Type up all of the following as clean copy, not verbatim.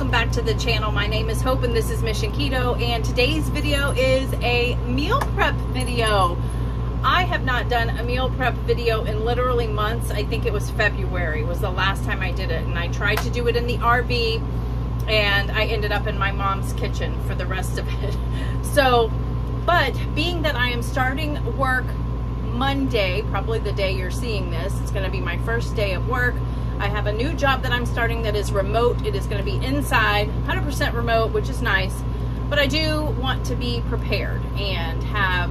welcome back to the channel. My name is Hope and this is Mission Keto, and today's video is a meal prep video. I have not done a meal prep video in literally months. I think it was February was the last time I did it, and I tried to do it in the RV and I ended up in my mom's kitchen for the rest of it. So, but being that I am starting work Monday, probably the day you're seeing this, it's going to be my first day of work. I have a new job that I'm starting that is remote. It is going to be inside, 100% remote, which is nice, but I do want to be prepared and have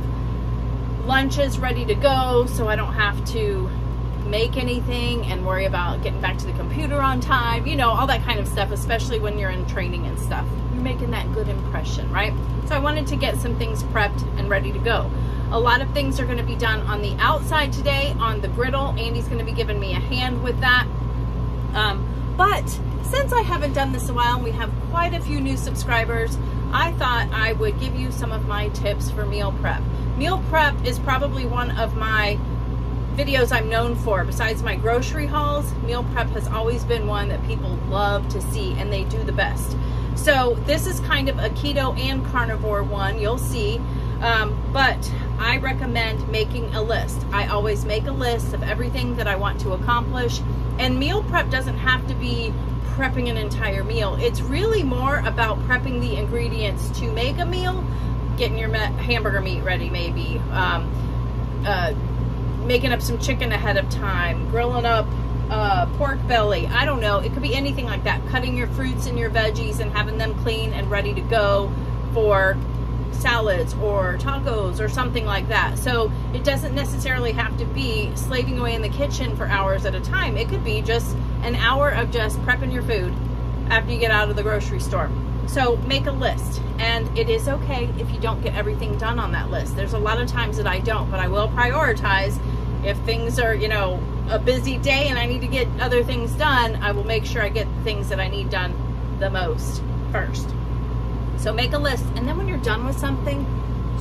lunches ready to go so I don't have to make anything and worry about getting back to the computer on time, you know, all that kind of stuff, especially when you're in training and stuff. You're making that good impression, right? So I wanted to get some things prepped and ready to go. A lot of things are going to be done on the outside today on the griddle. Andy's going to be giving me a hand with that. But since I haven't done this in a while and we have quite a few new subscribers, I thought I would give you some of my tips for meal prep. Meal prep is probably one of my videos I'm known for. Besides my grocery hauls, meal prep has always been one that people love to see, and they do the best. So this is kind of a keto and carnivore one, you'll see, but I recommend making a list. I always make a list of everything that I want to accomplish. And meal prep doesn't have to be prepping an entire meal. It's really more about prepping the ingredients to make a meal, getting your hamburger meat ready maybe, making up some chicken ahead of time, grilling up pork belly, I don't know. It could be anything like that. Cutting your fruits and your veggies and having them clean and ready to go for salads or tacos or something like that. So it doesn't necessarily have to be slaving away in the kitchen for hours at a time. It could be just an hour of just prepping your food after you get out of the grocery store. So make a list, and it is okay if you don't get everything done on that list. There's a lot of times that I don't, but I will prioritize. If things are, you know, a busy day and I need to get other things done, I will make sure I get the things that I need done the most first. So make a list, and then when you're done with something,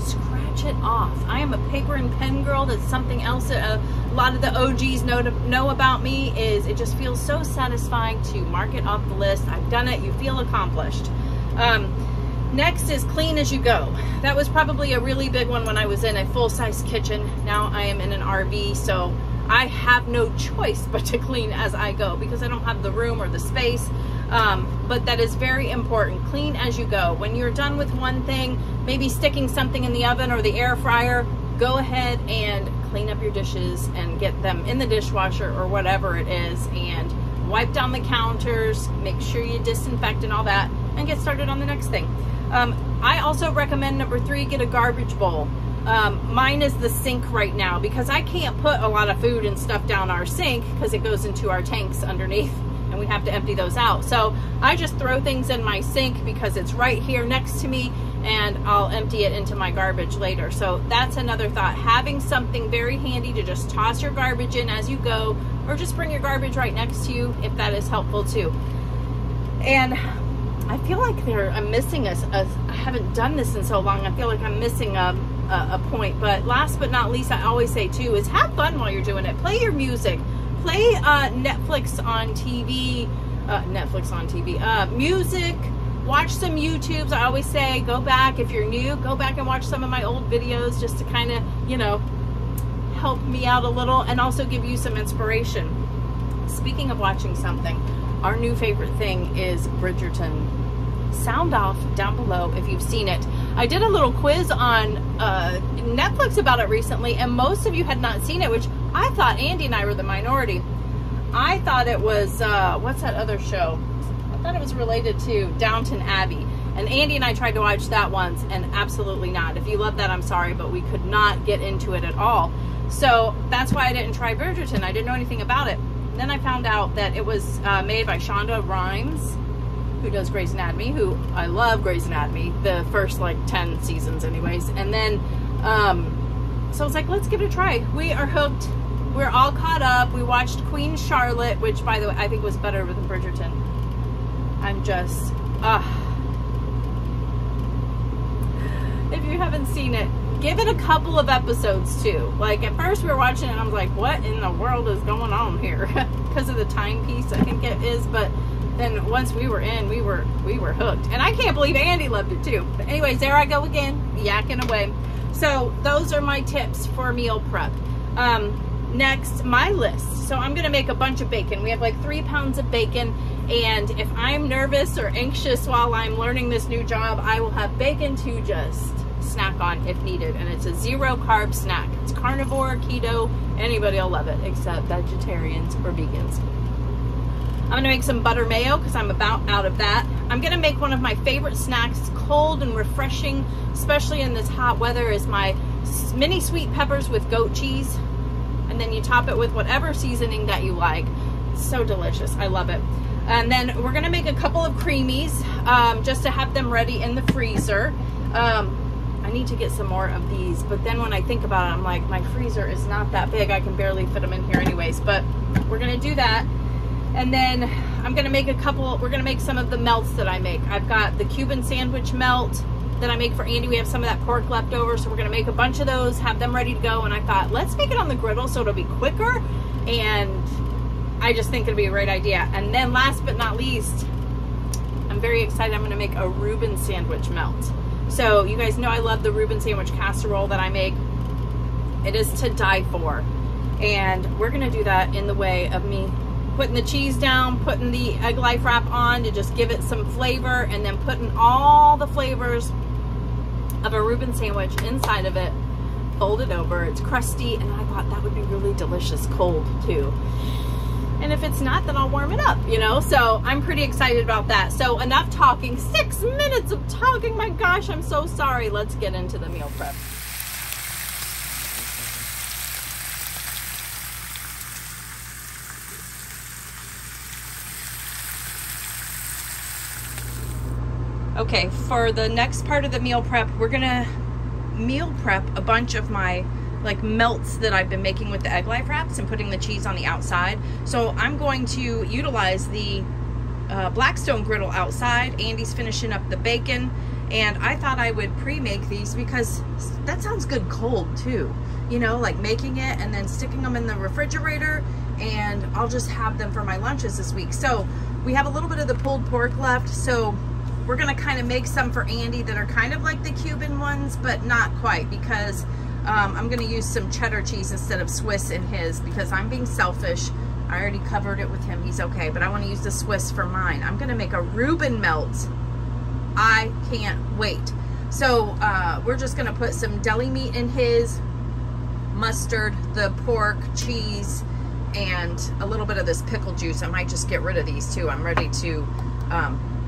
scratch it off. I am a paper and pen girl. That's something else that a lot of the OGs know about me, is it just feels so satisfying to mark it off the list. I've done it. You feel accomplished. Next is clean as you go. That was probably a really big one when I was in a full-size kitchen. Now I am in an RV, so I have no choice but to clean as I go because I don't have the room or the space. But that is very important. Clean as you go. When you're done with one thing, maybe sticking something in the oven or the air fryer, go ahead and clean up your dishes and get them in the dishwasher or whatever it is, and wipe down the counters, make sure you disinfect and all that, and get started on the next thing. I also recommend number 3, get a garbage bowl. Mine is the sink right now because I can't put a lot of food and stuff down our sink because it goes into our tanks underneath, and we have to empty those out. So I just throw things in my sink because it's right here next to me, and I'll empty it into my garbage later. So that's another thought, having something very handy to just toss your garbage in as you go, or just bring your garbage right next to you if that is helpful too. And I feel like I'm missing I haven't done this in so long, I feel like I'm missing a point, but last but not least, I always say too, is have fun while you're doing it. Play your music. Play Netflix on TV, music, watch some YouTubes. I always say, go back, if you're new, go back and watch some of my old videos just to kind of, you know, help me out a little and also give you some inspiration. Speaking of watching something, our new favorite thing is Bridgerton. Sound off down below if you've seen it. I did a little quiz on Netflix about it recently, and most of you had not seen it, which I thought Andy and I were the minority. I thought it was, what's that other show? I thought it was related to Downton Abbey, and Andy and I tried to watch that once, and absolutely not. If you love that, I'm sorry, but we could not get into it at all. So that's why I didn't try Bridgerton. I didn't know anything about it. And then I found out that it was made by Shonda Rhimes, who does Grey's Anatomy, who I love Grey's Anatomy, the first like 10 seasons anyways. And then, so I was like, let's give it a try. We are hooked. We're all caught up. We watched Queen Charlotte, which by the way, I think was better than Bridgerton. if you haven't seen it. Give it a couple of episodes too. Like at first we were watching it and I was like, what in the world is going on here? Because of the timepiece, I think it is, but then once we were in, we were hooked. And I can't believe Andy loved it too. But anyways, there I go again, yakking away. So those are my tips for meal prep. Next, my list. So I'm gonna make a bunch of bacon. We have like 3 pounds of bacon, and if I'm nervous or anxious while I'm learning this new job, I will have bacon to just snack on if needed. And it's a zero carb snack. It's carnivore, keto, anybody will love it except vegetarians or vegans. I'm gonna make some butter mayo because I'm about out of that. I'm gonna make one of my favorite snacks, cold and refreshing, especially in this hot weather, is my mini sweet peppers with goat cheese. And then you top it with whatever seasoning that you like. It's so delicious, I love it. And then we're gonna make a couple of creamies just to have them ready in the freezer. I need to get some more of these, but then when I think about it, I'm like, my freezer is not that big. I can barely fit them in here anyways, but we're gonna do that. And then I'm gonna make a couple, we're gonna make some of the melts that I make. I've got the Cuban sandwich melt that I make for Andy. We have some of that pork left over, so we're gonna make a bunch of those, have them ready to go. And I thought, let's make it on the griddle so it'll be quicker. And I just think it'll be a great idea. And then last but not least, I'm very excited. I'm gonna make a Reuben sandwich melt. So you guys know I love the Reuben sandwich casserole that I make. It is to die for. And we're gonna do that in the way of me putting the cheese down, putting the Egg Life wrap on to just give it some flavor, and then putting all the flavors of a Reuben sandwich inside of it, folded over. It's crusty, and I thought that would be really delicious cold too. And if it's not, then I'll warm it up, you know? So I'm pretty excited about that. So enough talking, 6 minutes of talking. My gosh, I'm so sorry. Let's get into the meal prep. Okay, for the next part of the meal prep, we're gonna meal prep a bunch of my like melts that I've been making with the Egg Life wraps and putting the cheese on the outside. So I'm going to utilize the Blackstone griddle outside. Andy's finishing up the bacon, and I thought I would pre-make these because that sounds good cold too. You know, like making it and then sticking them in the refrigerator, and I'll just have them for my lunches this week. So we have a little bit of the pulled pork left, so we're gonna kind of make some for Andy that are kind of like the Cuban ones, but not quite, because I'm gonna use some cheddar cheese instead of Swiss in his, because I'm being selfish. I already covered it with him, he's okay, but I wanna use the Swiss for mine. I'm gonna make a Reuben melt. I can't wait. So we're just gonna put some deli meat in his, mustard, the pork, cheese, and a little bit of this pickle juice. I might just get rid of these too. I'm ready to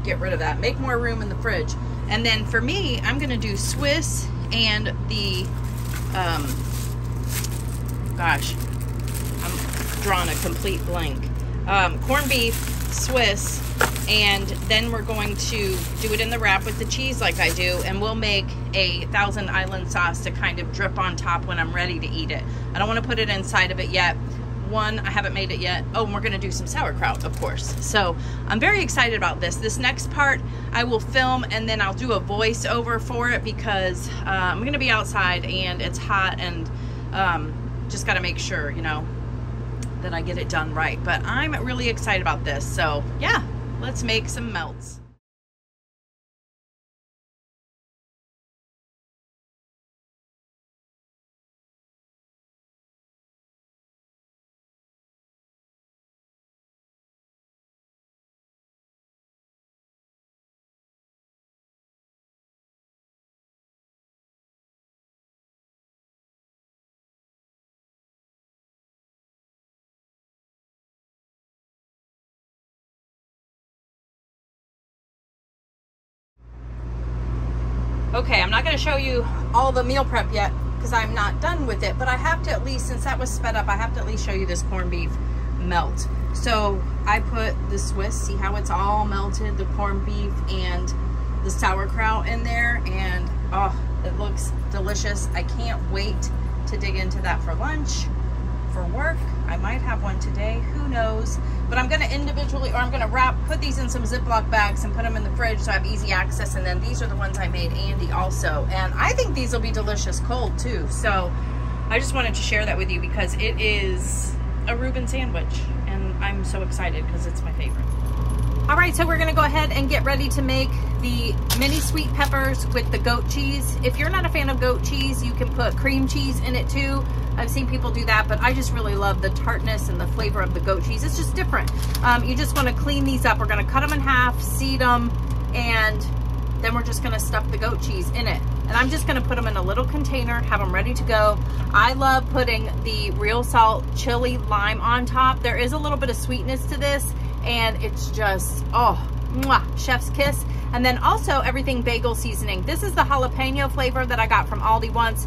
get rid of that, make more room in the fridge. And then for me, I'm gonna do Swiss and the gosh, I'm drawing a complete blank. Corned beef, Swiss, and then we're going to do it in the wrap with the cheese like I do, and we'll make a Thousand Island sauce to kind of drip on top when I'm ready to eat it. I don't want to put it inside of it yet. One, I haven't made it yet. Oh, and we're gonna do some sauerkraut, of course. So I'm very excited about this. This next part I will film, and then I'll do a voiceover for it, because I'm gonna be outside and it's hot, and just gotta make sure, you know, that I get it done right. But I'm really excited about this. So yeah, let's make some melts. Okay, I'm not gonna show you all the meal prep yet because I'm not done with it, but I have to at least, since that was sped up, I have to at least show you this corned beef melt. So I put the Swiss, see how it's all melted, the corned beef and the sauerkraut in there, and oh, it looks delicious. I can't wait to dig into that for lunch. for work. I might have one today, who knows? But I'm gonna individually, or I'm gonna wrap, put these in some Ziploc bags and put them in the fridge so I have easy access. And then these are the ones I made Andy also. And I think these will be delicious cold too. So I just wanted to share that with you because it is a Reuben sandwich and I'm so excited because it's my favorite. All right, so we're gonna go ahead and get ready to make the mini sweet peppers with the goat cheese. If you're not a fan of goat cheese, you can put cream cheese in it too. I've seen people do that, but I just really love the tartness and the flavor of the goat cheese. It's just different. You just wanna clean these up. We're gonna cut them in half, seed them, and then we're just gonna stuff the goat cheese in it. And I'm just gonna put them in a little container, have them ready to go. I love putting the Real Salt chili lime on top. There is a little bit of sweetness to this, and it's just, oh, mwah, chef's kiss. And then also everything bagel seasoning. This is the jalapeno flavor that I got from Aldi once.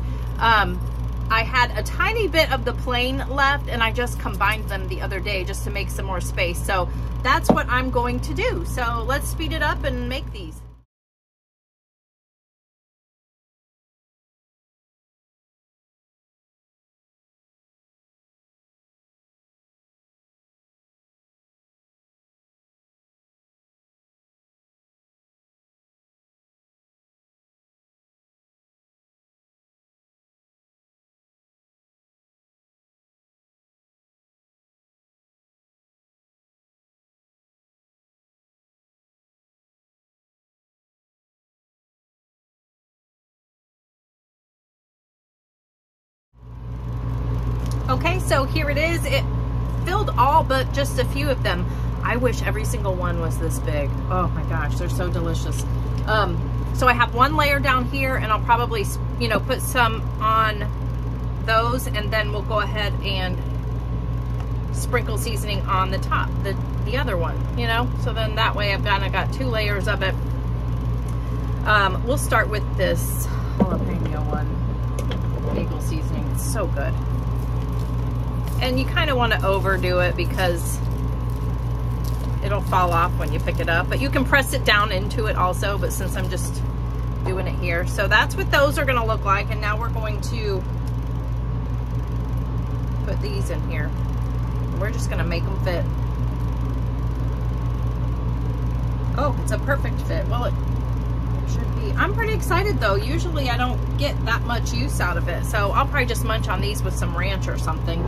I had a tiny bit of the plain left and I just combined them the other day just to make some more space. So that's what I'm going to do. So let's speed it up and make these. Okay, so here it is. It filled all but just a few of them. I wish every single one was this big. Oh my gosh, they're so delicious. So I have one layer down here and I'll probably, you know, put some on those and then we'll go ahead and sprinkle seasoning on the top, the other one, you know? So then that way I've kind of got two layers of it. We'll start with this jalapeno one, bagel seasoning, it's so good. And you kind of want to overdo it because it'll fall off when you pick it up. But you can press it down into it also, but since I'm just doing it here. So that's what those are going to look like. And now we're going to put these in here. We're just going to make them fit. Oh, it's a perfect fit. Well, it should be. I'm pretty excited though. Usually I don't get that much use out of it. So I'll probably just munch on these with some ranch or something.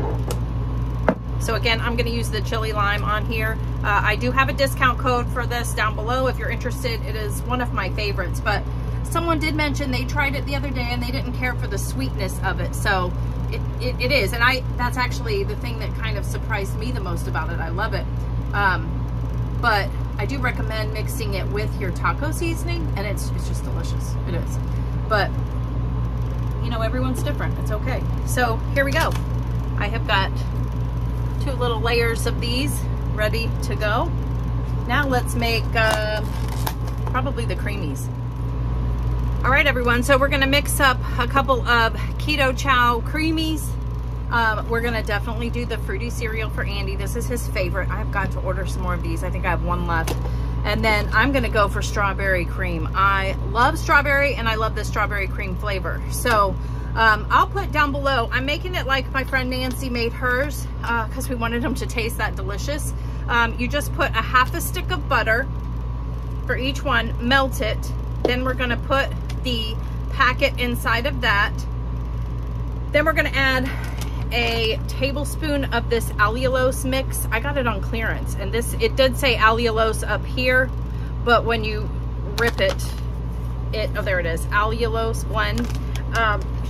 So again, I'm going to use the chili lime on here. I do have a discount code for this down below if you're interested. It is one of my favorites, but someone did mention they tried it the other day and they didn't care for the sweetness of it. So it is. And that's actually the thing that kind of surprised me the most about it. I love it. But I do recommend mixing it with your taco seasoning and it's just delicious. It is. But you know, everyone's different. It's okay. So here we go. I have got two little layers of these ready to go. Now let's make probably the creamies. All right, everyone. So we're going to mix up a couple of Keto Chow creamies. We're going to definitely do the fruity cereal for Andy. This is his favorite. I've got to order some more of these. I think I have one left. And then I'm going to go for strawberry cream. I love strawberry and I love the strawberry cream flavor. So I'll put down below. I'm making it like my friend Nancy made hers because we wanted them to taste that delicious. You just put a half a stick of butter for each one, melt it. Then we're going to put the packet inside of that. Then we're going to add a tablespoon of this allulose mix. I got it on clearance and it did say allulose up here, but when you rip it, oh, there it is, allulose blend.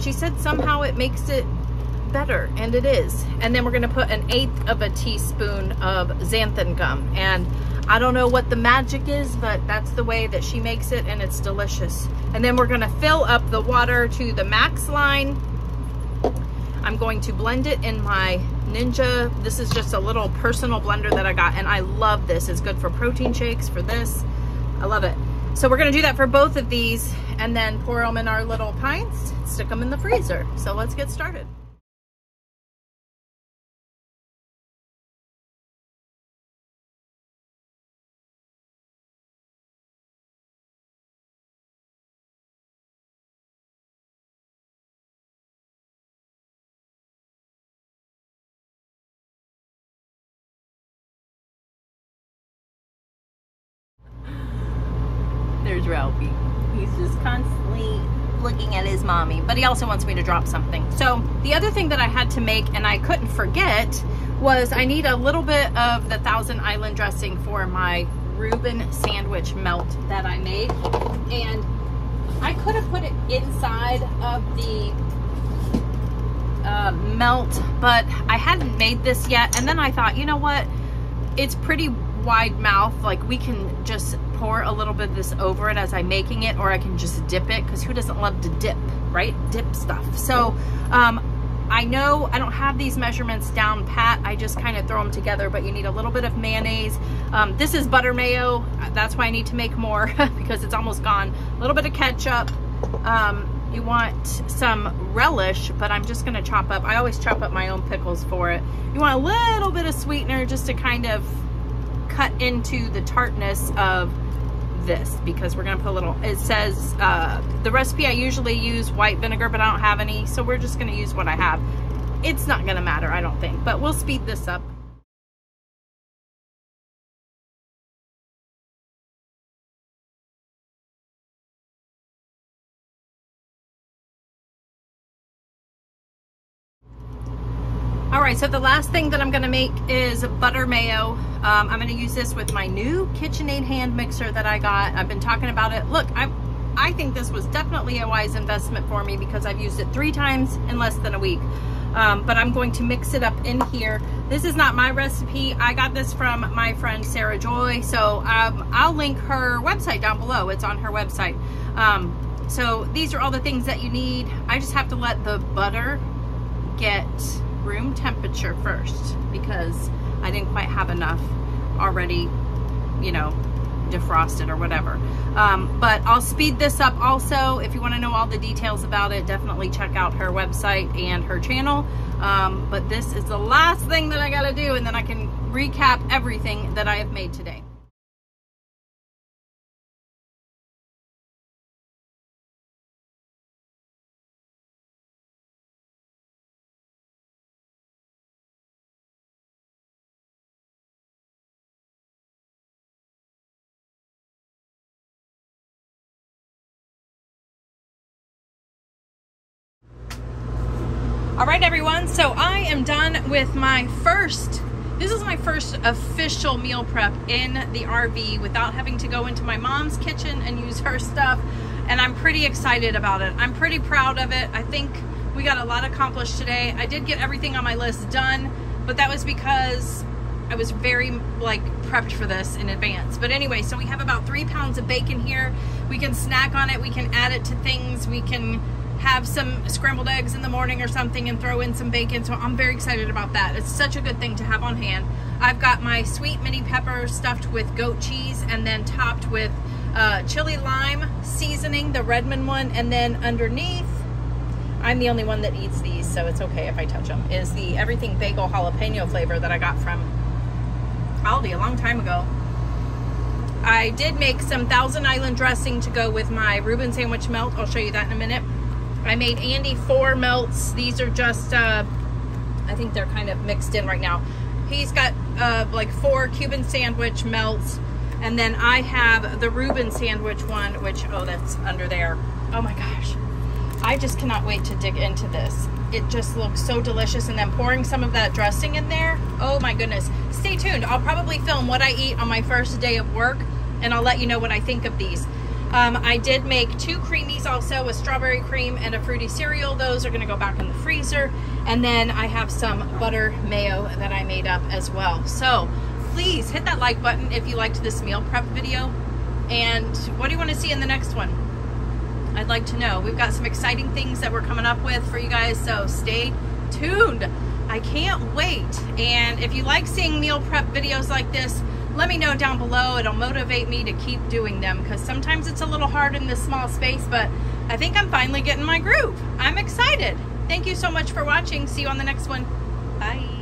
She said somehow it makes it better, and it is. And then we're going to put 1/8 of a teaspoon of xanthan gum. And I don't know what the magic is, but that's the way that she makes it, and it's delicious. And then we're going to fill up the water to the max line. I'm going to blend it in my Ninja. This is just a little personal blender that I got, and I love this. It's good for protein shakes, for this. I love it. So we're gonna do that for both of these and then pour them in our little pints, stick them in the freezer. So let's get started. Israel be? He's just constantly looking at his mommy, but he also wants me to drop something. So the other thing that I had to make and I couldn't forget was I need a little bit of the Thousand Island dressing for my Reuben sandwich melt that I made, and I could have put it inside of the melt, but I hadn't made this yet. And then I thought, you know what, it's pretty wide mouth, like we can just pour a little bit of this over it as I'm making it, or I can just dip it, because who doesn't love to dip, right? Dip stuff. So I know I don't have these measurements down pat. I just kind of throw them together, but you need a little bit of mayonnaise. This is butter mayo. That's why I need to make more because it's almost gone. A little bit of ketchup. You want some relish, but I'm just going to chop up. I always chop up my own pickles for it. You want a little bit of sweetener just to kind of cut into the tartness of this, because we're going to put a little, it says the recipe I usually use white vinegar, but I don't have any, so we're just going to use what I have. It's not going to matter, I don't think, but we'll speed this up. Alright, so the last thing that I'm going to make is butter mayo. I'm going to use this with my new KitchenAid hand mixer that I got. I've been talking about it. Look, I think this was definitely a wise investment for me because I've used it 3 times in less than a week. But I'm going to mix it up in here. This is not my recipe. I got this from my friend Sarah Joy. So I'll link her website down below. It's on her website. So these are all the things that you need. I just have to let the butter get room temperature first because I didn't quite have enough already, you know, defrosted or whatever. But I'll speed this up also. If you want to know all the details about it, definitely check out her website and her channel. But this is the last thing that I gotta do, and then I can recap everything that I have made today. All right, everyone, so I am done with my first, this is my first official meal prep in the RV without having to go into my mom's kitchen and use her stuff, and I'm pretty excited about it. I'm pretty proud of it. I think we got a lot accomplished today. I did get everything on my list done, but that was because I was very prepped for this in advance. But anyway, so we have about 3 pounds of bacon here. We can snack on it, we can add it to things, we can have some scrambled eggs in the morning or something and throw in some bacon. So I'm very excited about that. It's such a good thing to have on hand. I've got my sweet mini pepper stuffed with goat cheese and then topped with chili lime seasoning, the Redmond one, and then underneath, I'm the only one that eats these, so it's okay if I touch them, is the everything bagel jalapeno flavor that I got from Aldi a long time ago. I did make some Thousand Island dressing to go with my Reuben sandwich melt. I'll show you that in a minute. I made Andy 4 melts. These are just, I think they're kind of mixed in right now. He's got like 4 Cuban sandwich melts. And then I have the Reuben sandwich one, which, oh, that's under there. Oh my gosh. I just cannot wait to dig into this. It just looks so delicious. And then pouring some of that dressing in there. Oh my goodness. Stay tuned. I'll probably film what I eat on my first day of work, and I'll let you know what I think of these. I did make 2 creamies also, a strawberry cream and a fruity cereal. Those are going to go back in the freezer. And then I have some butter mayo that I made up as well. So please hit that like button if you liked this meal prep video. And what do you want to see in the next one? I'd like to know. We've got some exciting things that we're coming up with for you guys, so stay tuned. I can't wait. And if you like seeing meal prep videos like this, let me know down below. It'll motivate me to keep doing them because sometimes it's a little hard in this small space, but I think I'm finally getting my groove. I'm excited. Thank you so much for watching. See you on the next one. Bye.